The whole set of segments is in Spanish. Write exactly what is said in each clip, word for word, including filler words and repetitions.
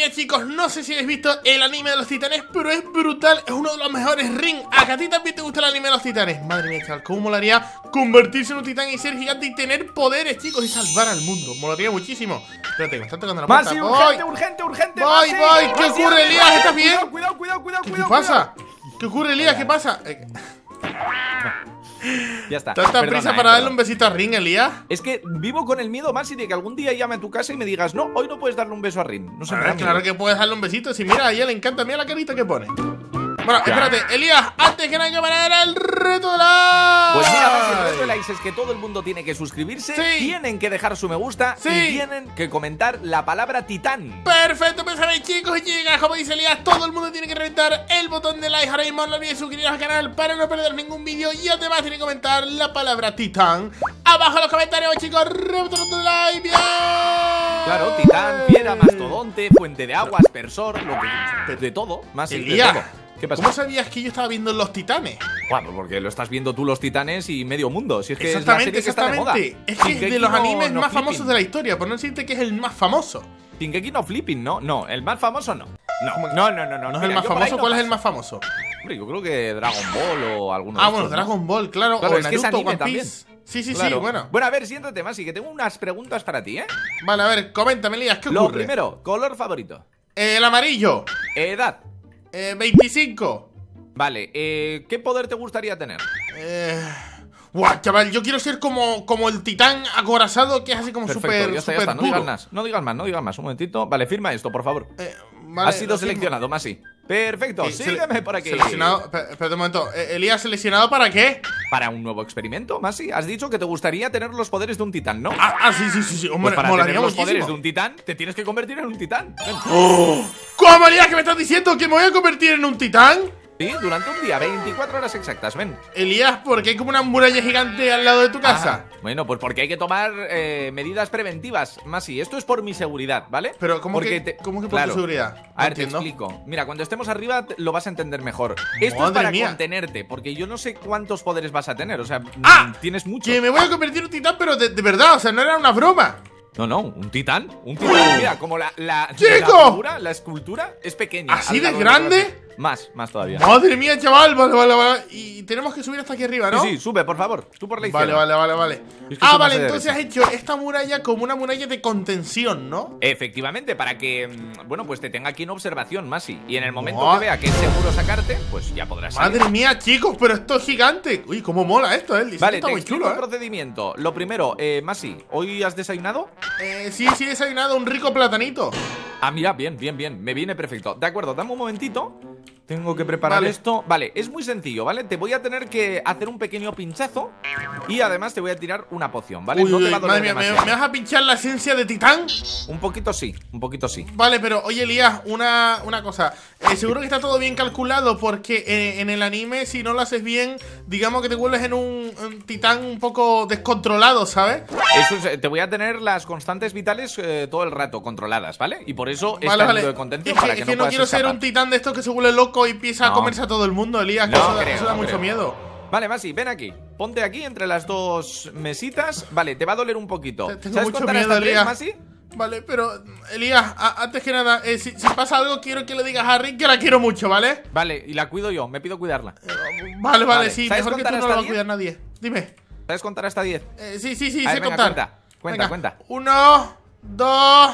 bien, chicos, no sé si habéis visto el anime de los titanes, pero es brutal, es uno de los mejores Ring. ¿A que a ti también te gusta el anime de los titanes? Madre mía, chaval, cómo molaría convertirse en un titán y ser gigante y tener poderes, chicos, y salvar al mundo. Molaría muchísimo. Espérate, me están tocando la puerta. Masi, urgente, urgente, urgente. Voy, voy, ¿qué ocurre, Elías? ¿Estás bien? Cuidado, cuidado, cuidado, cuidado. ¿Qué pasa? ¿Qué ocurre, Elías? ¿Qué pasa? Ya está. ¿Tanta prisa para darle un besito a Rin, Elías? Es que vivo con el miedo, Marcy, de que algún día llame a tu casa y me digas, no, hoy no puedes darle un beso a Rin. No sé. Claro que puedes darle un besito. Si mira, a ella le encanta, mira la carita que pone. Bueno, espérate, Elías, antes que nada, para era el reto de la... Pues mira, Marcy, el reto de la is es que todo el mundo tiene que suscribirse, sí, tienen que dejar su me gusta, sí, y tienen que comentar la palabra titán. Perfecto, pues sabéis, chicos y chicas, como dice Elías, todo el mundo tiene que reventar el botón de like ahora mismo. No olvides suscribiros al canal para no perder ningún vídeo y además tienen que comentar la palabra titán abajo en los comentarios, chicos. Reventar de like, bien. Claro, titán, piedra, mastodonte, fuente de agua, aspersor, lo que... de todo, más Elías. ¿Qué pasó? ¿Cómo sabías que yo estaba viendo los titanes? Bueno, porque lo estás viendo tú los titanes y medio mundo. Si es que exactamente, es la serie exactamente. Que está de moda. Es que es de los animes no más flipping. Famosos de la historia, por no decirte que es el más famoso. Shingeki no flipping, ¿no? No, el más famoso no. No, no, no, no. ¿No, no es el más famoso? ¿Cuál no es el más famoso? Hombre, yo creo que Dragon Ball o alguno de... Ah, bueno, Dragon Ball, claro. claro o es Naruto, que es anime también. Sí, sí, claro. sí, bueno. Bueno, a ver, siéntate más y que tengo unas preguntas para ti, ¿eh? Vale, a ver, coméntame, Elías, ¿qué ocurre? Lo primero, color favorito. Eh, el amarillo. Edad. Eh, veinticinco. Vale, eh, ¿qué poder te gustaría tener? Eh... Guau, chaval, yo quiero ser como, como el titán acorazado, que es así como súper super no digas más, no digas más, no digas más, un momentito. Vale, firma esto, por favor. eh, vale, Has sido seleccionado, Masi. Perfecto, eh, sígueme por aquí. Seleccionado, espérate un momento, ¿Elías seleccionado para qué? Para un nuevo experimento, Masi. Has dicho que te gustaría tener los poderes de un titán, ¿no? Ah, ah sí, sí, sí, sí. Hombre, pues para tener los muchísimo. Poderes de un titán, te tienes que convertir en un titán. ¡Oh! ¿Cómo, Elías, que me estás diciendo que me voy a convertir en un titán? Sí, durante un día, veinticuatro horas exactas, ven. Elías, ¿por qué hay como una muralla gigante al lado de tu casa? Ah, bueno, pues porque hay que tomar eh, medidas preventivas, Masi. Esto es por mi seguridad, ¿vale? Pero ¿cómo porque que, te... ¿cómo que por claro. tu seguridad? No a ver, entiendo. Te explico. Mira, cuando estemos arriba lo vas a entender mejor. Esto Madre es para mía. Contenerte, porque yo no sé cuántos poderes vas a tener, o sea, ah, tienes muchos. Que me voy a convertir en un titán, pero de, de verdad, o sea, no era una broma. No, no, un titán, un titán, mira, como la, la, la figura, la escultura es pequeña. ¿Así de grande? Más, más todavía. Madre mía, chaval, vale, vale, vale. Y tenemos que subir hasta aquí arriba, ¿no? Sí, sí, sube, por favor, tú por la izquierda. Vale, vale, vale, vale. Es que ah, vale, entonces has hecho esta muralla como una muralla de contención, ¿no? Efectivamente, para que, bueno, pues te tenga aquí en observación, Masi. Y en el momento oh. que vea que es seguro sacarte, pues ya podrás salir. Madre mía, chicos, pero esto es gigante. Uy, cómo mola esto, ¿eh? El diseño vale, está te muy chulo, ¿eh? Procedimiento. Lo primero, eh, Masi, ¿hoy has desayunado? Eh, sí, sí, he desayunado un rico platanito. Ah, mira, bien, bien, bien, me viene perfecto. De acuerdo, dame un momentito. Tengo que preparar vale. esto. Vale, es muy sencillo, ¿vale? Te voy a tener que hacer un pequeño pinchazo y además te voy a tirar una poción, ¿vale? Uy, no te va a doler demasiado. Mía, ¿me, ¿Me vas a pinchar la esencia de titán? Un poquito sí, un poquito sí. Vale, pero oye, Elías, una, una cosa. Eh, seguro que está todo bien calculado porque eh, en el anime, si no lo haces bien, digamos que te vuelves en un, un titán un poco descontrolado, ¿sabes? Eso es, te voy a tener las constantes vitales eh, todo el rato controladas, ¿vale? Y por eso vale, está vale. de contención es para que, que, que no, no quiero escapar. Ser un titán de estos que se vuelve loco y empieza no. a comerse a todo el mundo, Elías. No, que eso, creo, da, eso da no mucho creo. Miedo. Vale, Masi, ven aquí. Ponte aquí entre las dos mesitas. Vale, te va a doler un poquito. Te, tengo ¿Sabes mucho miedo, Elías. Masi? Vale, pero Elías, a, antes que nada, eh, si, si pasa algo, quiero que le digas a Rick que la quiero mucho, ¿vale? Vale, y la cuido yo, me pido cuidarla. eh, Vale, vale, vale, sí, mejor que tú no la vas a cuidar nadie. Dime. ¿Sabes contar hasta diez? Eh, sí, sí, sí, a sé ver, venga, contar. Cuenta, cuenta, venga. cuenta. Uno, dos,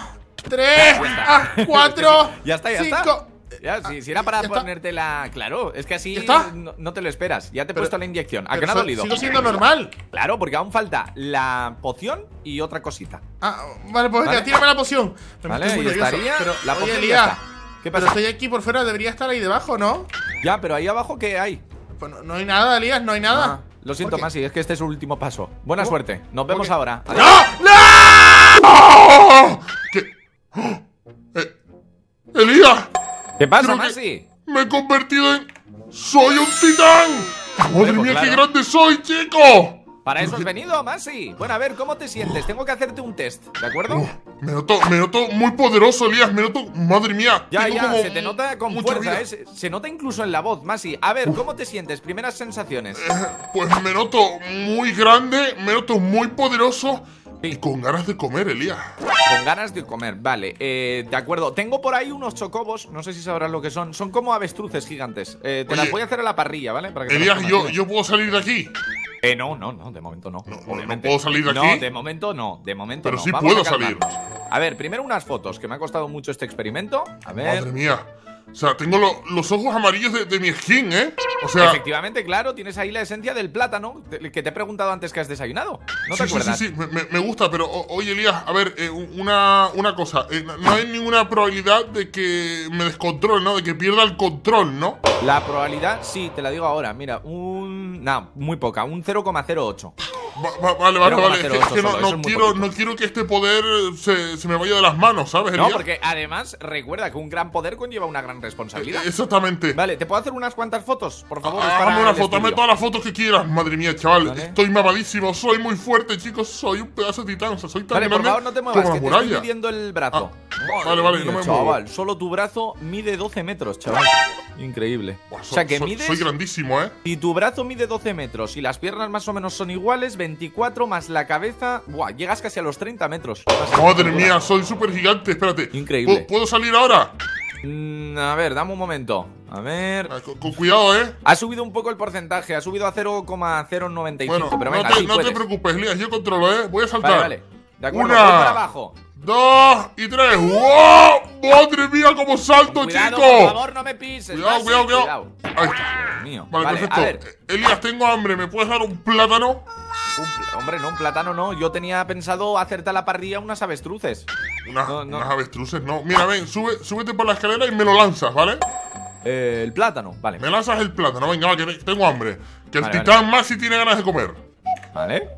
tres, ah, cuatro, ya está, ya cinco. Está. Ya, si, si era para ponértela... Claro, es que así no, no te lo esperas. Ya te he pero, puesto la inyección. ¿A qué no ha dolido? Sigo siendo normal. Claro, porque aún falta la poción y otra cosita. Ah, vale, pues ¿Vale? tírame la poción. Pero vale, estoy muy estaría, pero la oye, poción Elías, ya está. ¿Qué pasa? Pero estoy aquí por fuera, debería estar ahí debajo, ¿no? Ya, pero ahí abajo, ¿qué hay? Pues no, no hay nada, Elías, no hay nada. Ah, lo siento, okay. Masi, es que este es su último paso. Buena oh. suerte, nos vemos okay. ahora. Adiós. ¡No! ¡No! ¿Qué? Eh, ¡Elías! ¿Qué pasa, Masi? Me he convertido en... ¡Soy un titán! ¡Madre mía, claro. qué grande soy, chico! Para eso has venido, Masi. Bueno, a ver, ¿cómo te sientes? Tengo que hacerte un test, ¿de acuerdo? Oh, me noto, me noto muy poderoso, Elías, me noto... ¡Madre mía! Ya, ya, como se te nota con fuerza, ¿eh? Se, se nota incluso en la voz, Masi. A ver, ¿cómo te sientes? Primeras sensaciones. Eh, pues me noto muy grande, me noto muy poderoso... Sí. Con ganas de comer, Elías. Con ganas de comer, vale, eh, de acuerdo. Tengo por ahí unos chocobos, no sé si sabrás lo que son. Son como avestruces gigantes. eh, Te Oye, las voy a hacer a la parrilla, ¿vale? Para que Elías, yo, ¿yo puedo salir de aquí? Eh, no, no, no, de momento no, no obviamente. ¿No puedo salir de aquí? No, de momento no, de momento Pero no. sí Vamos puedo a salir. A ver, primero unas fotos, que me ha costado mucho este experimento. A ver. Madre mía. O sea, tengo lo, los ojos amarillos de, de mi skin, ¿eh? O sea… Efectivamente, claro, tienes ahí la esencia del plátano que te he preguntado antes que has desayunado. ¿No sí, te sí, acuerdas? Sí, sí, me, me gusta, pero oye, Elías, a ver, eh, una, una cosa. Eh, no hay ninguna probabilidad de que me descontrole, ¿no? De que pierda el control, ¿no? La probabilidad, sí, te la digo ahora. Mira, un… No, muy poca, un cero coma cero ocho. Va, va, vale, vale, vale. Es que no, no, quiero, no quiero que este poder se, se me vaya de las manos, ¿sabes, Elías? No, porque además recuerda que un gran poder conlleva una gran responsabilidad. Eh, exactamente. Vale, ¿te puedo hacer unas cuantas fotos? Por favor, ah, hazme una foto, hazme todas las fotos que quieras. Madre mía, chaval, vale. Estoy mamadísimo, soy muy fuerte, chicos, soy un pedazo de titán, o sea, soy tan vale, grande. Por favor, no te muevas, que te estoy midiendo el brazo. Ah, vale, vale, mío, no me muevo. Chaval, solo tu brazo mide doce metros, chaval. Increíble. Buah, so, o sea que so, mides. Soy grandísimo, ¿eh? Y tu brazo mide doce metros y las piernas más o menos son iguales, veinticuatro más la cabeza. Buah, llegas casi a los treinta metros. Madre mía, soy súper gigante, espérate. Increíble. ¿Puedo, ¿puedo salir ahora? Mm, a ver, dame un momento. A ver… Con, con cuidado, ¿eh? Ha subido un poco el porcentaje, ha subido a cero coma cero noventa y cinco. Bueno, pero venga, no te, sí no te preocupes, Elías, yo controlo, ¿eh? Voy a saltar. Vale, vale. De acuerdo, voy para abajo. Dos y tres. ¡Wow! ¡Madre mía, cómo salto, cuidado, chico! Por favor, no me pises. Cuidado, cuidado, cuidado. Ay, Dios mío. Vale, vale, perfecto. Elías, tengo hambre. ¿Me puedes dar un plátano? Un pl hombre, no, un plátano no. Yo tenía pensado hacerte a la parrilla unas avestruces. Una, no, no. Unas avestruces, no. Mira, ven, sube, súbete por la escalera y me lo lanzas, ¿vale? Eh, el plátano, vale. Me lanzas el plátano. Venga, va, que tengo hambre. Que vale, el titán vale. más si tiene ganas de comer. Vale.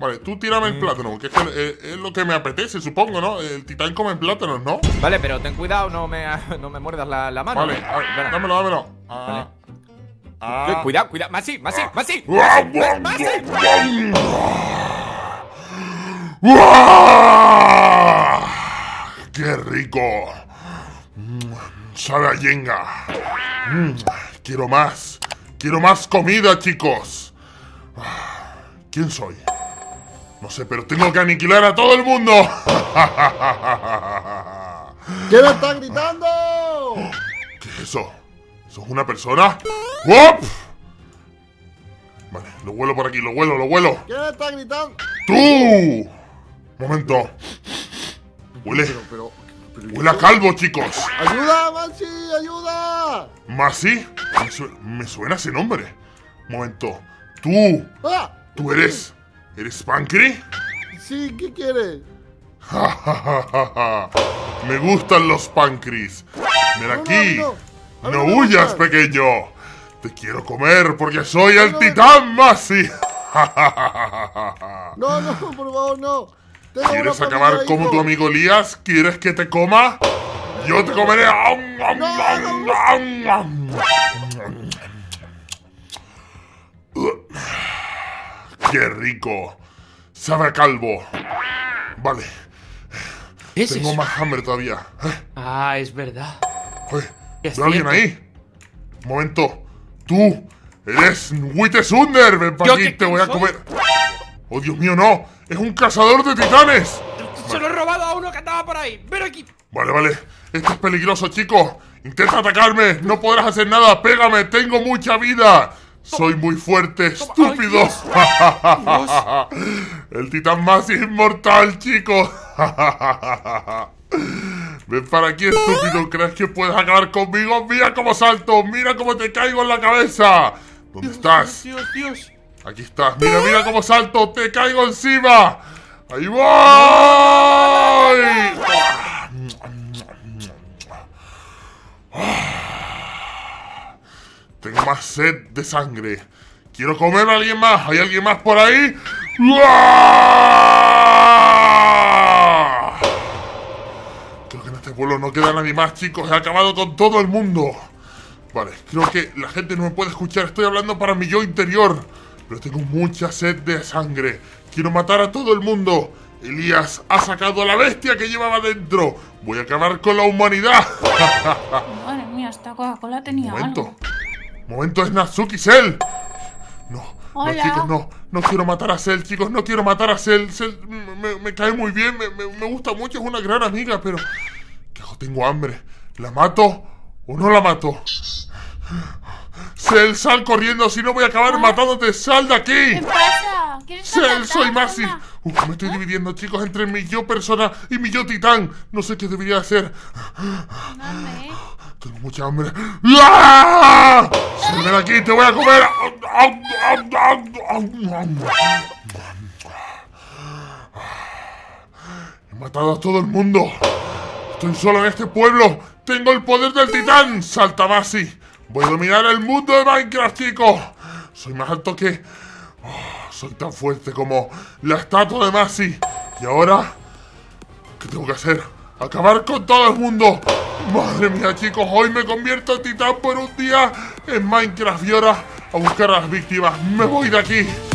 Vale, tú tírame el plátano, que es, que es, es lo que me apetece, supongo, ¿no? El titán come plátanos, ¿no? Vale, pero ten cuidado, no me, no me muerdas la, la mano. Vale, a ver, dámelo, dámelo. Ah, vale. ah, cuidado, cuidado. Masi, Masi, Masi. ¡Qué rico! Sabe a yenga. Quiero más. Quiero más comida, chicos. ¿Quién soy? No sé, pero tengo que aniquilar a todo el mundo. ¿Qué me están gritando? ¿Qué es eso? ¿Eso es una persona? ¡Wop! Vale, lo vuelo por aquí, lo vuelo, lo vuelo. ¿Qué me están gritando? ¡Tú! Momento. Huele. Pero, pero, pero, pero, Huele a calvo, chicos. ¡Ayuda, Masi! ¡Ayuda! ¿Masi? Me, su me suena ese nombre. Momento. ¡Tú! ¡Ah! ¿Tú eres...? ¿Eres Pancri? Sí, ¿qué quieres? Me gustan los Pancris. Ven no, aquí. No, no. no, no huyas, pequeño. Te quiero comer porque soy no, el no, titán no. Masi. No, no, por favor, no. Tengo ¿Quieres acabar ahí, como no. tu amigo Elías? ¿Quieres que te coma? Yo te comeré. No, no, no. ¡Qué rico! Sabe a calvo. Vale. ¿Es Tengo eso? más hambre todavía. ¿Eh? Ah, es verdad. Oye, ¿veo a alguien ahí? Un momento. Tú eres Wittesunder. Ven para aquí, te voy a soy? comer. ¡Oh, Dios mío, no! ¡Es un cazador de titanes! ¡Se lo he robado a uno que andaba por ahí! ¡Ven aquí! Vale, vale. Esto es peligroso, chicos. Intenta atacarme. No podrás hacer nada. Pégame. Tengo mucha vida. Soy muy fuerte, estúpido. Ay, Dios. Dios. El titán más inmortal, chicos. Ven para aquí, estúpido. ¿Crees que puedes acabar conmigo? Mira cómo salto, mira cómo te caigo en la cabeza. ¿Dónde Dios, estás? Dios, Dios, Dios. Aquí estás. Mira, mira cómo salto, te caigo encima. Ahí voy. Tengo más sed de sangre. Quiero comer a alguien más. ¿Hay alguien más por ahí? ¡Uah! Creo que en este pueblo no queda nadie más, chicos. He acabado con todo el mundo. Vale, creo que la gente no me puede escuchar. Estoy hablando para mi yo interior. Pero tengo mucha sed de sangre. Quiero matar a todo el mundo. Elías ha sacado a la bestia que llevaba dentro. Voy a acabar con la humanidad. Madre mía, esta Coca-Cola tenía algo. Momento. Momento, es NatsukiSel. No, Hola. No, chicos, no, no quiero matar a Cell, chicos, no quiero matar a Cell. Cell me, me, me cae muy bien, me, me, me gusta mucho, es una gran amiga, pero... Tengo hambre. ¿La mato o no la mato? Cell, sal corriendo, si no voy a acabar ¿Ah? matándote. ¡Sal de aquí! ¿Qué pasa? Cell, soy Massi. Uf, me estoy ¿Ah? dividiendo, chicos, entre mi yo persona y mi yo titán. No sé qué debería hacer. No, tengo mucha hambre. ¡Ah! Sal de aquí, te voy a comer. He matado a todo el mundo. Estoy solo en este pueblo. Tengo el poder del titán. Salta, Massi. Voy a dominar el mundo de Minecraft, chicos. Soy más alto que... Oh, soy tan fuerte como la estatua de Massi. Y ahora... ¿Qué tengo que hacer? Acabar con todo el mundo. Madre mía, chicos. Hoy me convierto en titán por un día en Minecraft. Y ahora a buscar a las víctimas. Me voy de aquí.